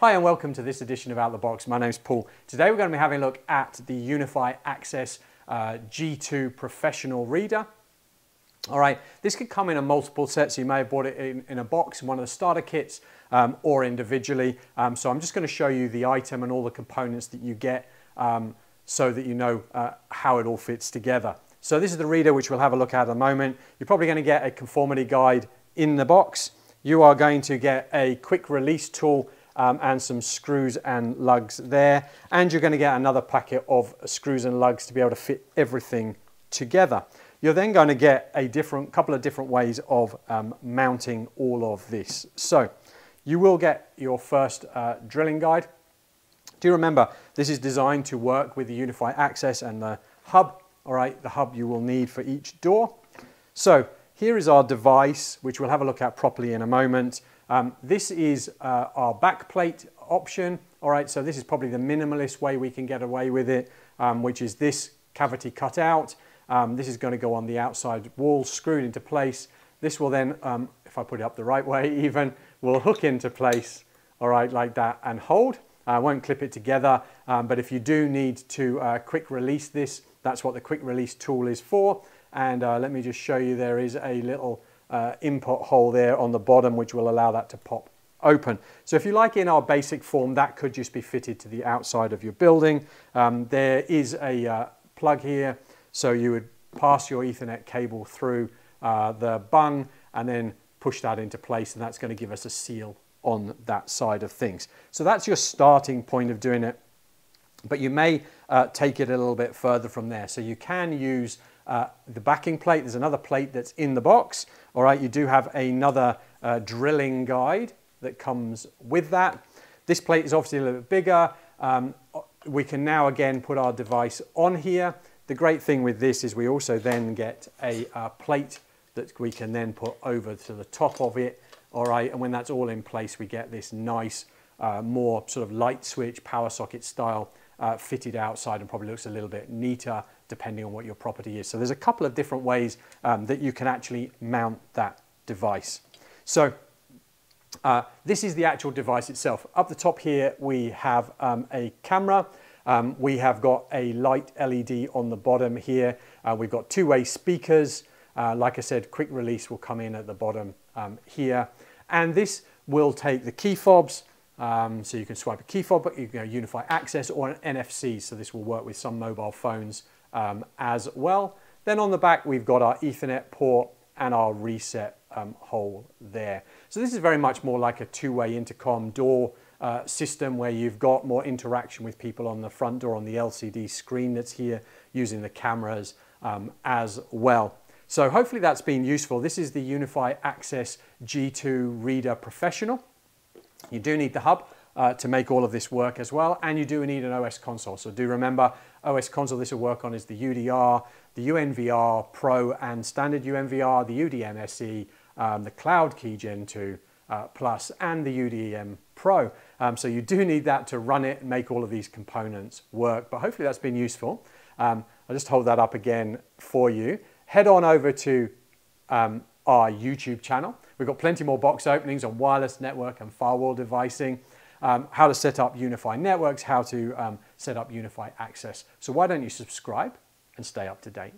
Hi and welcome to this edition of Out the Box. My name's Paul. Today we're going to be having a look at the UniFi Access G2 Professional Reader. All right, this could come in multiple sets. You may have bought it in a box, in one of the starter kits, or individually. So I'm just going to show you the item and all the components that you get so that you know how it all fits together. So this is the reader, which we'll have a look at in a moment. You're probably going to get a conformity guide in the box. You are going to get a quick release tool and some screws and lugs there, and you're going to get another packet of screws and lugs to be able to fit everything together. You're then going to get a couple of different ways of mounting all of this. So you will get your first drilling guide. Do remember, this is designed to work with the UniFi Access and the hub. All right, the hub you will need for each door. So here is our device, which we'll have a look at properly in a moment. This is our backplate option. All right, so this is probably the minimalist way we can get away with it, which is this cavity cut out. This is going to go on the outside wall, screwed into place. This will then, if I put it up the right way even, will hook into place, all right, like that, and hold. I won't clip it together, but if you do need to quick release this, that's what the quick release tool is for. And let me just show you, there is a little input hole there on the bottom, which will allow that to pop open. So if you like, in our basic form, that could just be fitted to the outside of your building. There is a plug here, so you would pass your Ethernet cable through the bung and then push that into place, and that's going to give us a seal on that side of things. So that's your starting point of doing it, but you may take it a little bit further from there. So you can use the backing plate. There's another plate that's in the box. All right, you do have another drilling guide that comes with that. This plate is obviously a little bit bigger. We can now again put our device on here. The great thing with this is we also then get a plate that we can then put over to the top of it. All right, and when that's all in place, we get this nice, more sort of light switch, power socket style fitted outside, and probably looks a little bit neater depending on what your property is. So there's a couple of different ways that you can actually mount that device. So this is the actual device itself. Up the top here, we have a camera. We have got a light LED on the bottom here. We've got two-way speakers. Like I said, quick release will come in at the bottom here. And this will take the key fobs. So you can swipe a key fob, but you can go UniFi Access or an NFC. So this will work with some mobile phones as well. Then on the back, we've got our Ethernet port and our reset hole there. So this is very much more like a two-way intercom door system, where you've got more interaction with people on the front door on the LCD screen that's here, using the cameras as well. So hopefully that's been useful. This is the UniFi Access G2 Reader Professional. You do need the hub to make all of this work as well, and you do need an OS console. So do remember, OS console this will work on is the UDR, the UNVR Pro and standard UNVR, the UDM SE, the Cloud Key Gen 2 Plus, and the UDM Pro. So you do need that to run it and make all of these components work, but hopefully that's been useful. I'll just hold that up again for you. Head on over to our YouTube channel. We've got plenty more box openings on wireless network and firewall devicing, how to set up UniFi networks, how to set up UniFi Access. So why don't you subscribe and stay up to date?